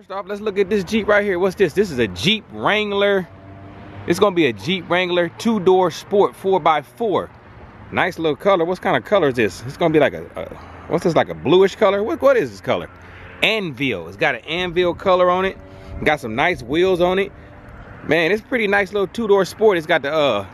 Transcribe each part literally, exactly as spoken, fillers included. First off, let's look at this Jeep right here. What's this? This is a Jeep Wrangler. It's gonna be a Jeep Wrangler two-door sport four by four. Nice little color. What kind of color is this? It's gonna be like a, a what's this, like a bluish color? What, what is this color? Anvil. It's got an anvil color on it. Got some nice wheels on it. Man, it's pretty nice little two-door sport. It's got the uh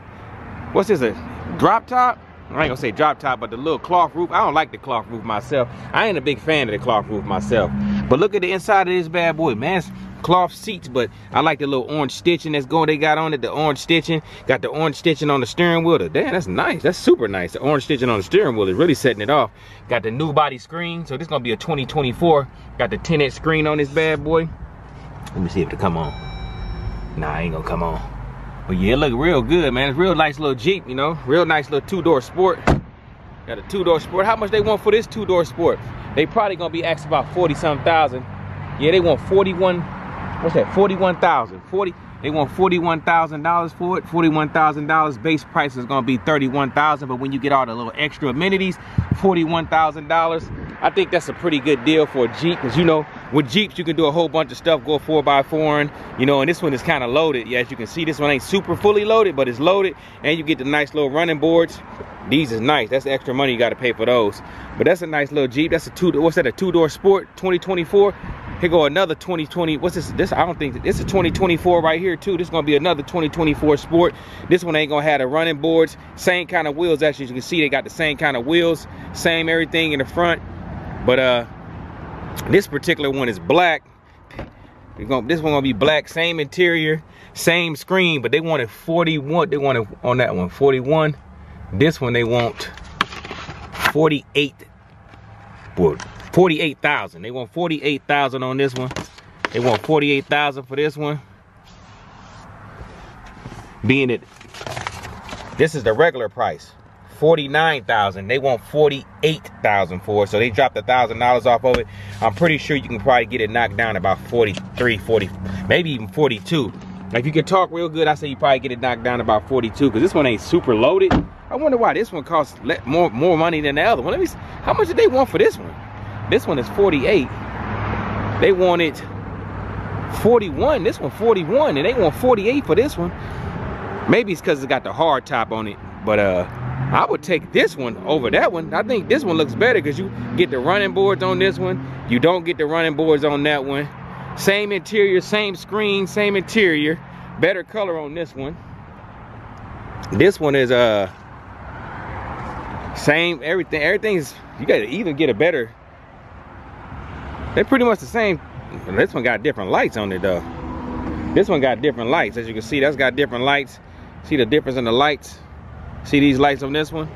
what's this, a drop top? I ain't gonna say drop top, but the little cloth roof. I don't like the cloth roof myself. I ain't a big fan of the cloth roof myself. But look at the inside of this bad boy, man. It's cloth seats, but I like the little orange stitching that's going they got on it. The orange stitching. Got the orange stitching on the steering wheel. Damn, that's nice. That's super nice. The orange stitching on the steering wheel is really setting it off. Got the new body screen. So this is gonna be a twenty twenty-four. Got the ten inch screen on this bad boy. Let me see if it'll come on. Nah, it ain't gonna come on. But yeah, it look real good, man. It's real nice little Jeep, you know. Real nice little two-door sport. Got a two-door sport. How much they want for this two-door sport? They probably gonna be asked about forty-some thousand. Yeah, they want forty-one. What's that? forty-one thousand. forty. They want forty-one thousand dollars for it. forty-one thousand dollars base price is gonna be thirty-one thousand dollars. But when you get all the little extra amenities, forty-one thousand dollars. I think that's a pretty good deal for a Jeep, because you know, with Jeeps you can do a whole bunch of stuff. Go four by four, and you know, and this one is kind of loaded. Yeah, as you can see, this one ain't super fully loaded, but it's loaded, and you get the nice little running boards. These is nice. That's the extra money you got to pay for those. But that's a nice little Jeep. That's a two. What's that? A two-door sport, twenty twenty-four. Here go another twenty twenty. What's this? This I don't think it's a twenty twenty-four right here too. This is gonna be another twenty twenty-four Sport. This one ain't gonna have the running boards. Same kind of wheels. Actually, as you can see, they got the same kind of wheels. Same everything in the front. But uh, this particular one is black. You're gonna, this one gonna be black. Same interior, same screen. But they wanted forty-one. They wanted on that one forty-one. This one they want forty-eight. Well, forty-eight thousand. They want forty-eight thousand on this one. They want forty-eight thousand for this one. Being it, this is the regular price, forty-nine thousand. They want forty-eight thousand for it. So they dropped a thousand dollars off of it. I'm pretty sure you can probably get it knocked down about forty-three, forty, maybe even forty-two. If you can talk real good, I say you probably get it knocked down about forty-two, because this one ain't super loaded. I wonder why this one costs more more money than the other one. Let me see. How much did they want for this one? This one is forty-eight. They wanted forty-one. This one forty-one, and they want forty-eight for this one. Maybe it's because it's got the hard top on it, but uh, I would take this one over that one. I think this one looks better because you get the running boards on this one. You don't get the running boards on that one. Same interior, same screen, same interior. Better color on this one. This one is uh same everything. Everything's, you gotta even get a better. They're pretty much the same. This one got different lights on it though. This one got different lights. As you can see, that's got different lights. See the difference in the lights? See these lights on this one?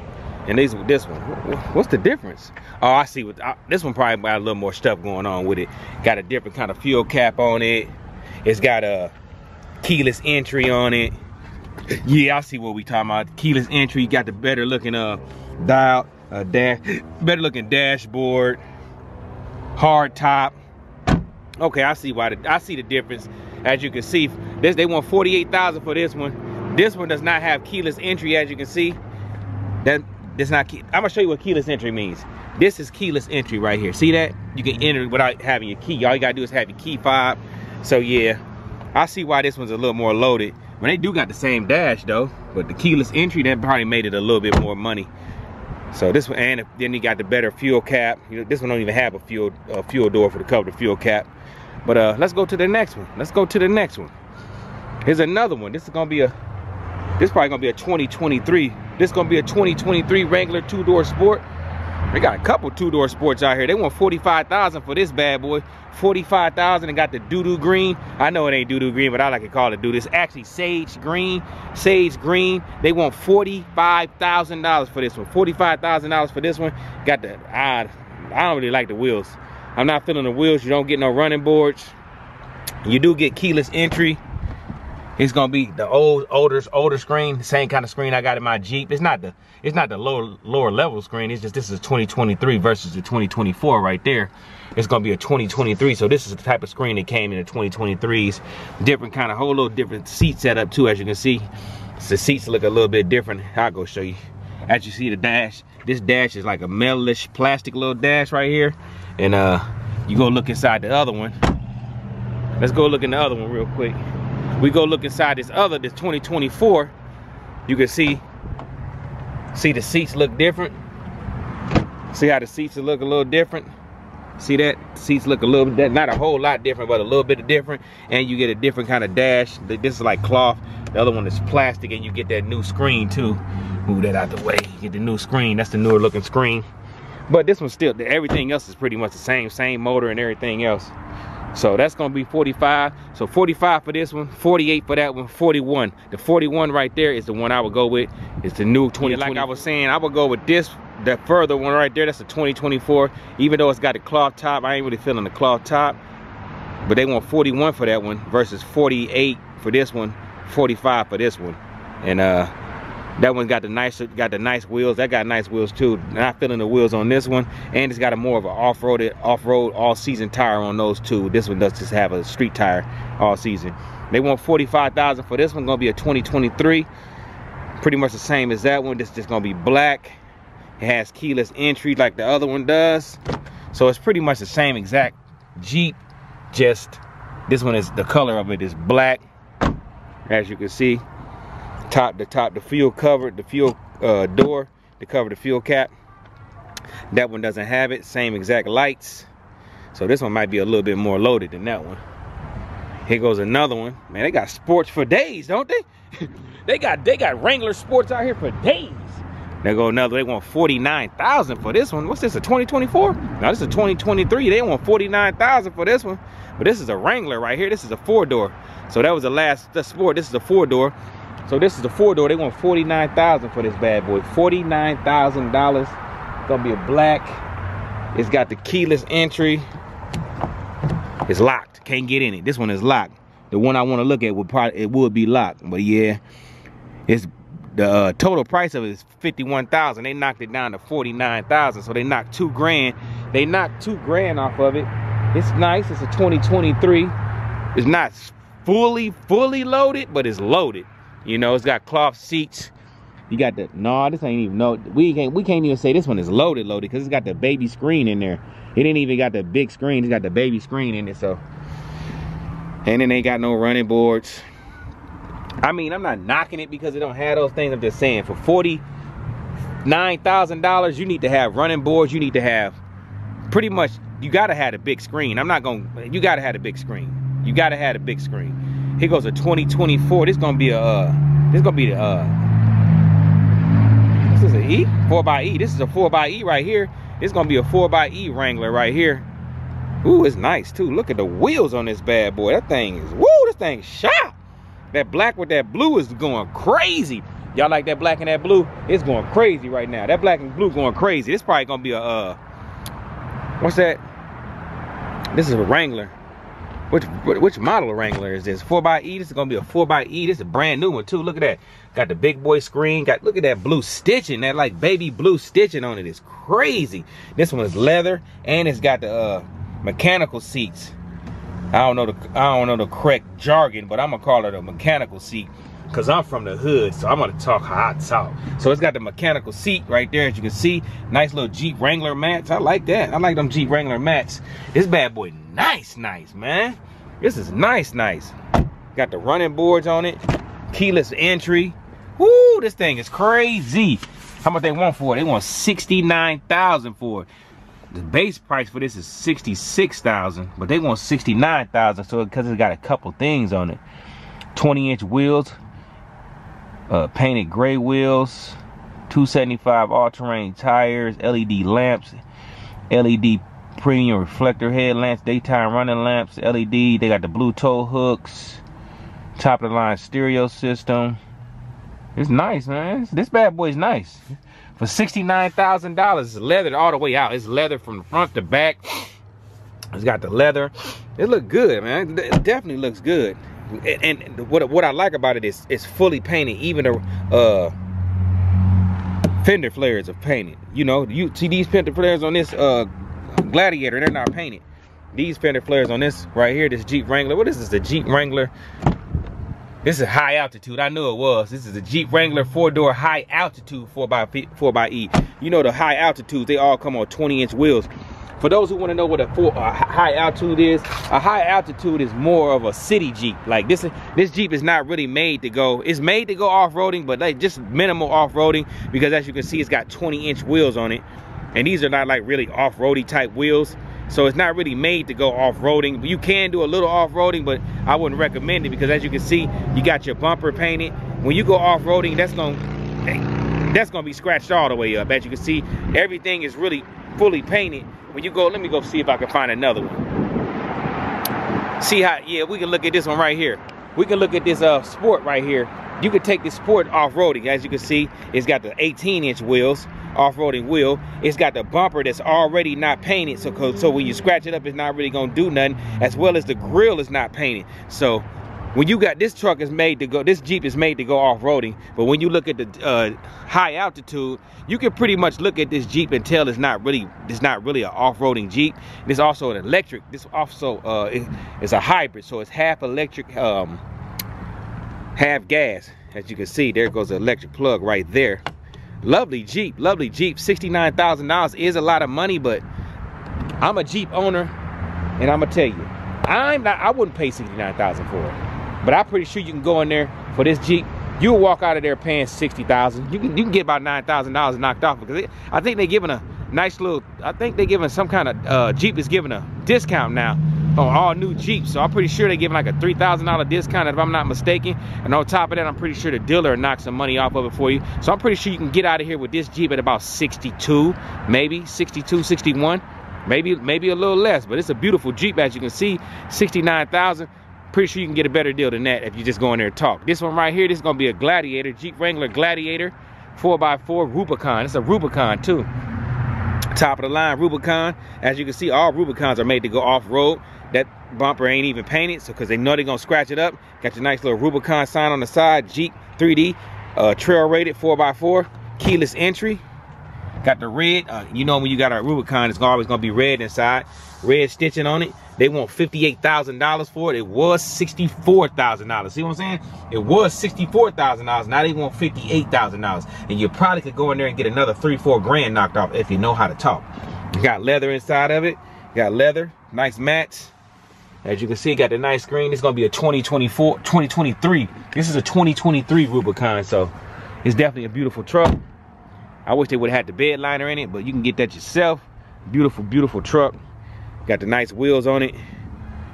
And these with this one. What's the difference? Oh, I see. What I, this one probably got a little more stuff going on with it. Got a different kind of fuel cap on it. It's got a keyless entry on it. Yeah, I see what we talking about. Keyless entry. Got the better looking uh dial, uh, dash, better looking dashboard, hard top. Okay, I see why. The, I see the difference. As you can see, this they want forty-eight thousand for this one. This one does not have keyless entry, as you can see. That. It's not key. I'm gonna show you what keyless entry means. This is keyless entry right here. See that? You can enter without having your key. All you gotta do is have your key fob. So yeah, I see why this one's a little more loaded. When well, they do got the same dash though, but the keyless entry, that probably made it a little bit more money. So this one, and then you got the better fuel cap. You know, this one don't even have a fuel uh, fuel door for the cover the fuel cap. But uh, let's go to the next one. Let's go to the next one. Here's another one. This is gonna be a. This is probably gonna be a twenty twenty-three. This is gonna be a twenty twenty-three Wrangler two-door sport. They got a couple two-door sports out here. They want forty-five thousand for this bad boy. forty-five thousand, and got the doo-doo green. I know it ain't doo-doo green, but I like to call it doo-doo. It's actually sage green. Sage green. They want forty-five thousand dollars for this one. forty-five thousand dollars for this one. Got the, I, I don't really like the wheels. I'm not feeling the wheels. You don't get no running boards. You do get keyless entry. It's gonna be the old, older, older screen, the same kind of screen I got in my Jeep. It's not the, it's not the lower, lower level screen. It's just this is a twenty twenty-three versus the twenty twenty-four right there. It's gonna be a twenty twenty-three. So this is the type of screen that came in the twenty twenty-threes. Different kind of whole little different seat setup too, as you can see. The seats look a little bit different. I'll go show you. As you see the dash, this dash is like a metal-ish plastic little dash right here. And uh, you go look inside the other one. Let's go look in the other one real quick. We go look inside this other, this twenty twenty-four. You can see, see the seats look different. See how the seats look a little different. See that? Seats look a little bit, not a whole lot different, but a little bit different. And you get a different kind of dash. This is like cloth. The other one is plastic, and you get that new screen too. Move that out the way. Get the new screen. That's the newer looking screen. But this one's still, everything else is pretty much the same. Same motor and everything else. So that's gonna be forty-five. So forty-five for this one, forty-eight for that one, forty-one. The forty-one right there is the one I would go with. It's the new twenty twenty. Like I was saying, I would go with this, that further one right there. That's the twenty twenty-four. Even though it's got a cloth top, I ain't really feeling the cloth top. But they want forty-one for that one versus forty-eight for this one, forty-five for this one. And uh, that one's got the nicer, got the nice wheels. That got nice wheels too. Not feeling the wheels on this one, and it's got a more of an off-road, off-road all-season tire on those two. This one does just have a street tire all season. They want forty-five thousand for this one. Gonna be a twenty twenty-three, pretty much the same as that one. This just gonna be black. It has keyless entry like the other one does. So it's pretty much the same exact Jeep, just this one is, the color of it is black, as you can see. Top to top, the fuel cover, the fuel uh, door to cover the fuel cap. That one doesn't have it. Same exact lights. So this one might be a little bit more loaded than that one. Here goes another one. Man, they got sports for days, don't they? they got they got Wrangler sports out here for days. There go another. They want forty-nine thousand for this one. What's this, a twenty twenty-four? No, this is a twenty twenty-three. They want forty-nine thousand for this one. But this is a Wrangler right here. This is a four-door. So that was the last the sport. This is a four-door. So this is the four-door. They want forty-nine thousand dollars for this bad boy. forty-nine thousand dollars. It's gonna be a black. It's got the keyless entry. It's locked. Can't get in it. This one is locked. The one I want to look at would probably, it would be locked. But yeah, it's the uh, total price of it is fifty-one thousand dollars. They knocked it down to forty-nine thousand dollars. So they knocked two grand. They knocked two grand off of it. It's nice. It's a twenty twenty-three. It's not fully, fully loaded, but it's loaded. You know, it's got cloth seats. You got the, no, this ain't even, no, we can't, we can't even say this one is loaded, loaded, because it's got the baby screen in there. It ain't even got the big screen. It's got the baby screen in it, so. And then they got no running boards. I mean, I'm not knocking it because it don't have those things. I'm just saying, for forty-nine thousand dollars, you need to have running boards. You need to have, pretty much, you got to have a big screen. I'm not going to, you got to have a big screen. You got to have a big screen. Here goes a twenty twenty-four. This is gonna be a uh, this is gonna be the uh, this is an E four by E. This is a four by E right here. This is gonna be a four by E Wrangler right here. Ooh, it's nice too. Look at the wheels on this bad boy. That thing is, woo, this thing's sharp. That black with that blue is going crazy. Y'all like that black and that blue? It's going crazy right now. That black and blue going crazy. It's probably gonna be a uh, what's that? This is a Wrangler. Which, which model of Wrangler is this? four by E? This is going to be a four by E. This is a brand new one, too. Look at that. Got the big boy screen. Got, look at that blue stitching. That, like, baby blue stitching on it is crazy. This one is leather, and it's got the uh, mechanical seats. I don't know the I don't know the correct jargon, but I'm going to call it a mechanical seat because I'm from the hood, so I'm going to talk how I talk. So it's got the mechanical seat right there, as you can see. Nice little Jeep Wrangler mats. I like that. I like them Jeep Wrangler mats. This bad boy nice, nice, man. This is nice, nice. Got the running boards on it. Keyless entry. Woo, this thing is crazy. How much they want for it? They want sixty-nine thousand dollars for it. The base price for this is sixty-six thousand dollars, but they want sixty-nine thousand dollars, so because it's got a couple things on it. twenty inch wheels, uh, painted gray wheels, two seventy-five all-terrain tires, L E D lamps, L E D premium reflector headlamps, daytime running lamps, L E D. They got the blue tow hooks, top of the line stereo system. It's nice, man. This bad boy is nice. For sixty-nine thousand dollars, it's leathered all the way out. It's leather from the front to back. It's got the leather. It look good, man. It definitely looks good. And what what I like about it is it's fully painted. Even the uh fender flares are painted. You know, you see these fender flares on this uh Gladiator, they're not painted. These fender flares on this right here, this Jeep Wrangler. What is this? The Jeep Wrangler. This is high altitude. I knew it was. This is the Jeep Wrangler four-door high altitude four by four by E. You know the high altitudes, they all come on twenty inch wheels. For those who want to know what a, full, a high altitude is, a high altitude is more of a city Jeep. Like this, this Jeep is not really made to go. It's made to go off-roading, but like just minimal off-roading, because as you can see, it's got twenty inch wheels on it. And these are not like really off-roady type wheels. So it's not really made to go off-roading. You can do a little off-roading, but I wouldn't recommend it, because as you can see, you got your bumper painted. When you go off-roading, that's gonna, that's gonna be scratched all the way up. As you can see, everything is really fully painted. When you go, let me go see if I can find another one. See how, yeah, we can look at this one right here. We can look at this uh, Sport right here. You could take this Sport off-roading. As you can see, it's got the eighteen inch wheels, off-roading wheel. It's got the bumper that's already not painted, so so when you scratch it up, it's not really gonna do nothing, as well as the grill is not painted. So when you got this truck is made to go, this Jeep is made to go off-roading, but when you look at the uh, high altitude, you can pretty much look at this Jeep and tell it's not really, it's not really an off-roading Jeep. It's also an electric. This also uh, it, it's a hybrid, so it's half electric, um, half gas. As you can see, there goes the electric plug right there. Lovely Jeep, lovely Jeep. sixty-nine thousand dollars is a lot of money, but I'm a Jeep owner, and I'm gonna tell you, I'm not, I wouldn't pay sixty-nine thousand dollars for it. But I'm pretty sure you can go in there for this Jeep, you'll walk out of there paying sixty thousand dollars. You can you can get about nine thousand dollars knocked off, because it, I think they're giving a nice little, I think they're giving some kind of, uh, Jeep is giving a discount now on all new Jeeps. So I'm pretty sure they're giving like a three thousand dollar discount, if I'm not mistaken. And on top of that, I'm pretty sure the dealer knocked some money off of it for you. So I'm pretty sure you can get out of here with this Jeep at about sixty-two, maybe sixty-two, sixty-one, maybe, maybe a little less. But it's a beautiful Jeep, as you can see, sixty-nine thousand dollars. Pretty sure you can get a better deal than that if you just go in there and talk. This one right here, this is gonna be a Gladiator, Jeep Wrangler Gladiator, four by four Rubicon. It's a Rubicon too. Top of the line Rubicon. As you can see, all Rubicons are made to go off-road. That bumper ain't even painted, so because they know they're gonna scratch it up. Got your nice little Rubicon sign on the side, Jeep three D, uh, trail rated four by four, keyless entry. Got the red, uh, you know when you got a Rubicon, it's always gonna be red inside. Red stitching on it. They want fifty-eight thousand dollars for it. It was sixty-four thousand dollars. See what I'm saying? It was sixty-four thousand dollars. Now they want fifty-eight thousand dollars. And you probably could go in there and get another three, four grand knocked off if you know how to talk. You got leather inside of it. You got leather, nice mats. As you can see, got the nice screen. It's gonna be a twenty twenty-four, twenty twenty-three. This is a twenty twenty-three Rubicon, so it's definitely a beautiful truck. I wish they would have had the bed liner in it, but you can get that yourself. Beautiful, beautiful truck. Got the nice wheels on it.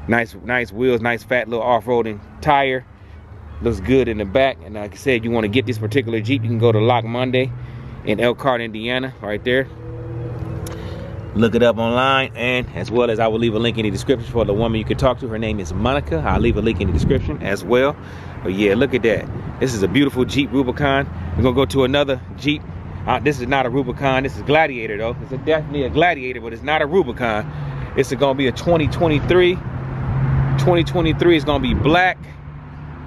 Nice, nice wheels, nice fat little off-roading tire. Looks good in the back. And like I said, you want to get this particular Jeep, you can go to Lock Monday in Elkhart, Indiana, right there. Look it up online, and as well as I will leave a link in the description for the woman you can talk to. Her name is Monica. I'll leave a link in the description as well. But yeah, look at that. This is a beautiful Jeep Rubicon. We're gonna go to another Jeep. Uh, this is not a Rubicon, this is Gladiator though. It's a, definitely a Gladiator, but it's not a Rubicon. It's gonna be a twenty twenty-three. twenty twenty-three is gonna be black.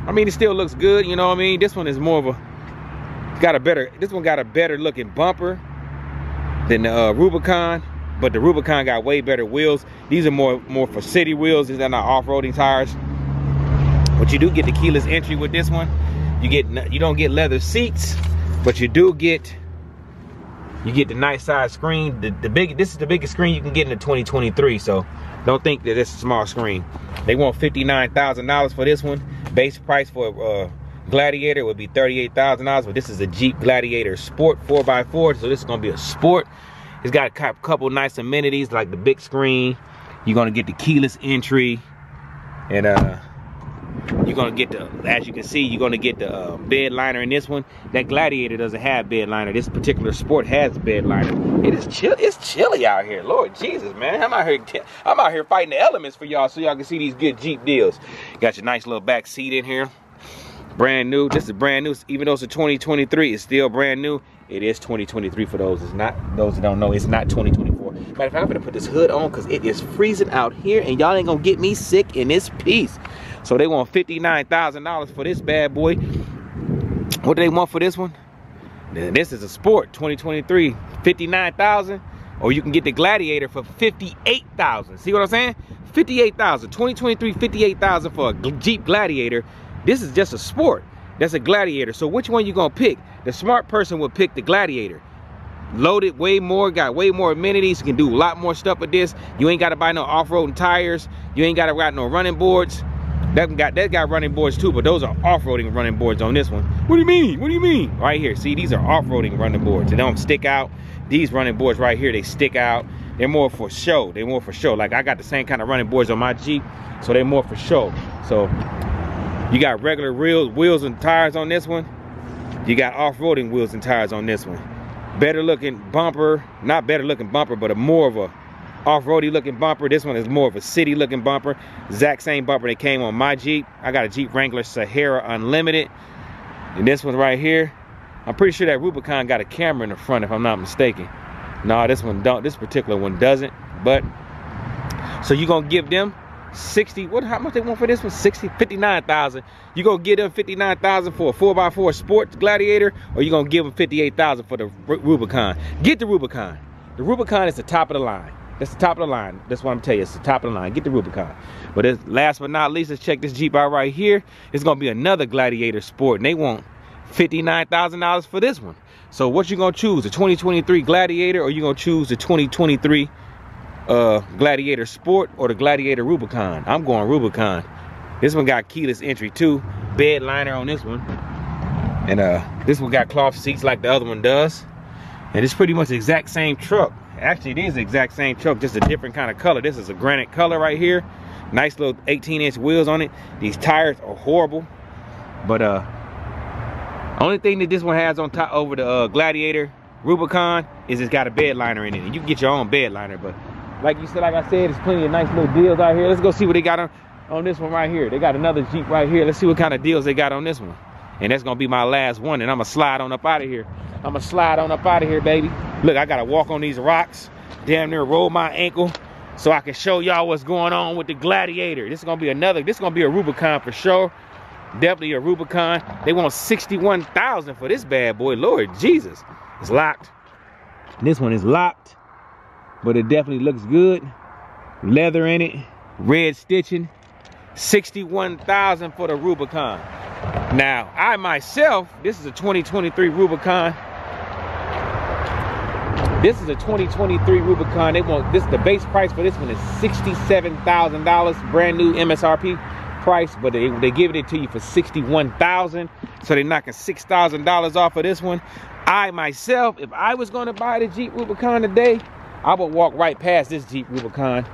I mean, it still looks good, you know what I mean? This one is more of a, got a better, this one got a better looking bumper than the uh, Rubicon, but the Rubicon got way better wheels. These are more, more for city wheels. These are not off-roading tires. But you do get the keyless entry with this one. You get, you don't get leather seats, but you do get, you get the nice size screen. The, the big, this is the biggest screen you can get in the twenty twenty-three, so don't think that it's a small screen. They want fifty-nine thousand dollars for this one. Base price for a uh, Gladiator would be thirty-eight thousand dollars, but this is a Jeep Gladiator Sport four by four, so this is gonna be a Sport. It's got a couple nice amenities like the big screen. You're gonna get the keyless entry, and uh, you're gonna get the, as you can see, you're gonna get the uh, bed liner in this one. That Gladiator doesn't have bed liner. This particular Sport has bed liner. It is chill. It's chilly out here. Lord Jesus, man, I'm out here. I'm out here fighting the elements for y'all, so y'all can see these good Jeep deals. Got your nice little back seat in here. Brand new. This is brand new. Even though it's a twenty twenty-three, it's still brand new. It is twenty twenty-three for those. It's not, those that don't know. It's not twenty twenty-four. Matter of fact, I'm gonna put this hood on because it is freezing out here, and y'all ain't gonna get me sick in this piece. So they want fifty-nine thousand dollars for this bad boy. What do they want for this one? This is a Sport twenty twenty-three, fifty-nine thousand dollars, or you can get the Gladiator for fifty-eight thousand dollars. See what I'm saying? fifty-eight thousand dollars, twenty twenty-three, fifty-eight thousand dollars for a Jeep Gladiator. This is just a Sport. That's a Gladiator. So which one you gonna pick? The smart person would pick the Gladiator. Loaded, way more, got way more amenities. You can do a lot more stuff with this. You ain't got to buy no off-roading tires. You ain't got to buy no running boards. That got that got running boards too, but those are off-roading running boards on this one. What do you mean? What do you mean? Right here, see, these are off-roading running boards. They don't stick out. These running boards right here, they stick out. They're more for show. They're more for show. Like, I got the same kind of running boards on my Jeep, so they're more for show. So you got regular real wheels and tires on this one. You got off-roading wheels and tires on this one. Better looking bumper, not better looking bumper, but a more of a off-roady looking bumper. This one is more of a city looking bumper. Exact same bumper that came on my Jeep. I got a Jeep Wrangler Sahara Unlimited. And this one right here, I'm pretty sure that Rubicon got a camera in the front if I'm not mistaken. No, this one don't, this particular one doesn't. But so you're gonna give them sixty, what, how much they want for this one? sixty, fifty-nine thousand. You gonna give them fifty-nine thousand for a four by four sports Gladiator, or you gonna give them fifty-eight thousand for the Rubicon? Get the Rubicon. The Rubicon is the top of the line. That's the top of the line. That's what I'm telling you. It's the top of the line. Get the Rubicon. But it's, last but not least, let's check this Jeep out right here. It's gonna be another Gladiator Sport, and they want fifty-nine thousand dollars for this one. So what you gonna choose, the twenty twenty-three Gladiator, or you gonna choose the twenty twenty-three uh Gladiator Sport or the Gladiator Rubicon? I'm going Rubicon. This one got keyless entry too, bed liner on this one, and uh this one got cloth seats like the other one does, and it's pretty much the exact same truck. Actually, it is the exact same truck, just a different kind of color. This is a granite color right here. Nice little eighteen inch wheels on it. These tires are horrible, but uh only thing that this one has on top over the uh, Gladiator Rubicon is it's got a bed liner in it. And you can get your own bed liner, but like you said, like I said, there's plenty of nice little deals out here. Let's go see what they got on, on this one right here. They got another Jeep right here. Let's see what kind of deals they got on this one. And that's gonna be my last one, and I'ma slide on up out of here. I'ma slide on up out of here, baby. Look, I gotta walk on these rocks, damn near roll my ankle, so I can show y'all what's going on with the Gladiator. This is gonna be another, this is gonna be a Rubicon for sure. Definitely a Rubicon. They want sixty-one thousand for this bad boy. Lord Jesus. It's locked. This one is locked, but it definitely looks good. Leather in it, red stitching. sixty-one thousand for the Rubicon. Now, I myself, this is a twenty twenty-three Rubicon. This is a twenty twenty-three Rubicon. They want this, the base price for this one is sixty-seven thousand dollars, brand new M S R P price, but they, they give it to you for sixty-one thousand dollars, so they're knocking six thousand dollars off of this one. I myself, if I was going to buy the Jeep Rubicon today, I would walk right past this Jeep Rubicon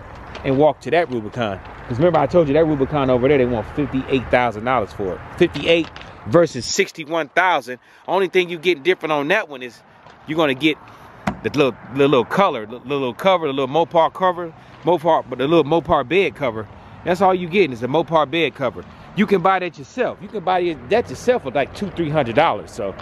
and walk to that Rubicon, because remember I told you that Rubicon over there, they want fifty-eight thousand dollars for it. fifty-eight versus sixty-one thousand. Only thing you get different on that one is you're going to get the little, little, little color, the little cover, the little Mopar cover, Mopar, but the little Mopar bed cover. That's all you getting is the Mopar bed cover. You can buy that yourself. You can buy that yourself for like two, three hundred dollars. So,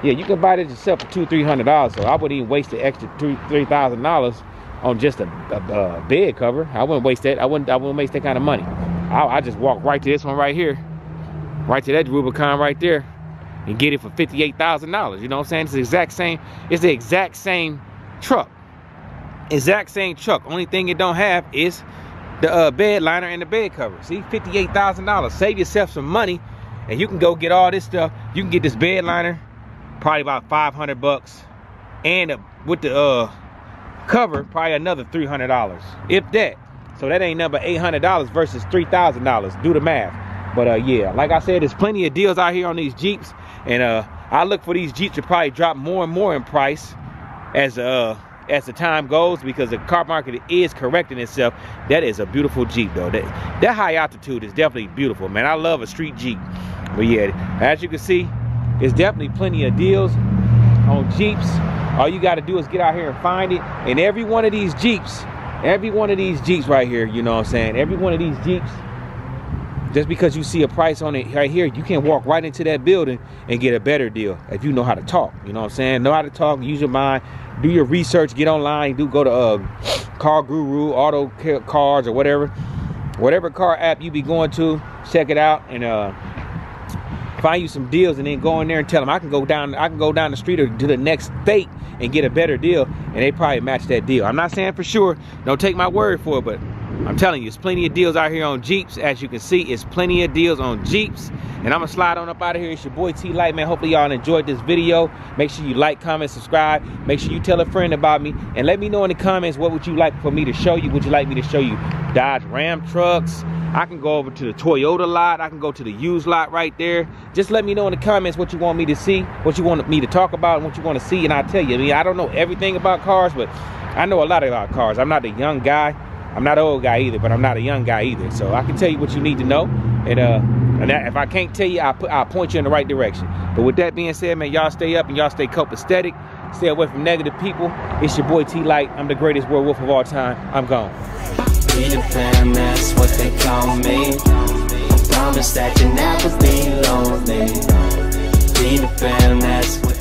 yeah, you can buy that yourself for two, three hundred dollars. So I wouldn't even waste the extra three, three thousand dollars on just a, a, a bed cover. I wouldn't waste that. I wouldn't. I wouldn't waste that kind of money. I, I just walk right to this one right here, right to that Rubicon right there, and get it for fifty-eight thousand dollars. You know what I'm saying? It's the exact same. It's the exact same truck. Exact same truck. Only thing it don't have is the uh, bed liner and the bed cover. See, fifty-eight thousand dollars. Save yourself some money, and you can go get all this stuff. You can get this bed liner, probably about five hundred bucks, and uh, with the uh, cover, probably another three hundred dollars, if that. So that ain't number eight hundred dollars versus three thousand dollars. Do the math. But uh, yeah, like I said, there's plenty of deals out here on these Jeeps, and uh, I look for these Jeeps to probably drop more and more in price as uh. as the time goes, because the car market is correcting itself. That is a beautiful Jeep though. That, that high altitude is definitely beautiful, man. I love a street Jeep. But yeah, as you can see, there's definitely plenty of deals on Jeeps. All you got to do is get out here and find it. And every one of these Jeeps, every one of these Jeeps right here, you know what I'm saying, every one of these Jeeps, just because you see a price on it right here, you can walk right into that building and get a better deal if you know how to talk. You know what I'm saying? Know how to talk, use your mind, do your research, get online, do go to uh, CarGurus, Auto Cars, or whatever. Whatever car app you be going to, check it out and uh, find you some deals, and then go in there and tell them, I can go down, I can go down the street or to the next state and get a better deal, and they probably match that deal. I'm not saying for sure. Don't take my word for it, but I'm telling you, it's plenty of deals out here on Jeeps. As you can see, it's plenty of deals on Jeeps. And I'm gonna slide on up out of here. It's your boy T-Lite, man. Hopefully y'all enjoyed this video. Make sure you like, comment, subscribe. Make sure you tell a friend about me. And let me know in the comments, what would you like for me to show you? Would you like me to show you Dodge Ram trucks? I can go over to the Toyota lot. I can go to the used lot right there. Just let me know in the comments what you want me to see, what you want me to talk about, and what you want to see. And I'll tell you, I mean, I don't know everything about cars, but I know a lot about cars. I'm not a young guy. I'm not an old guy either, but I'm not a young guy either. So I can tell you what you need to know. And uh, and if I can't tell you, I'll, put, I'll point you in the right direction. But with that being said, man, y'all stay up and y'all stay copacetic. Stay away from negative people. It's your boy T-Lite. I'm the greatest werewolf of all time. I'm gone. Peter Pan, that's what they call me. I promise that you'll never be lonely. Peter Pan, that's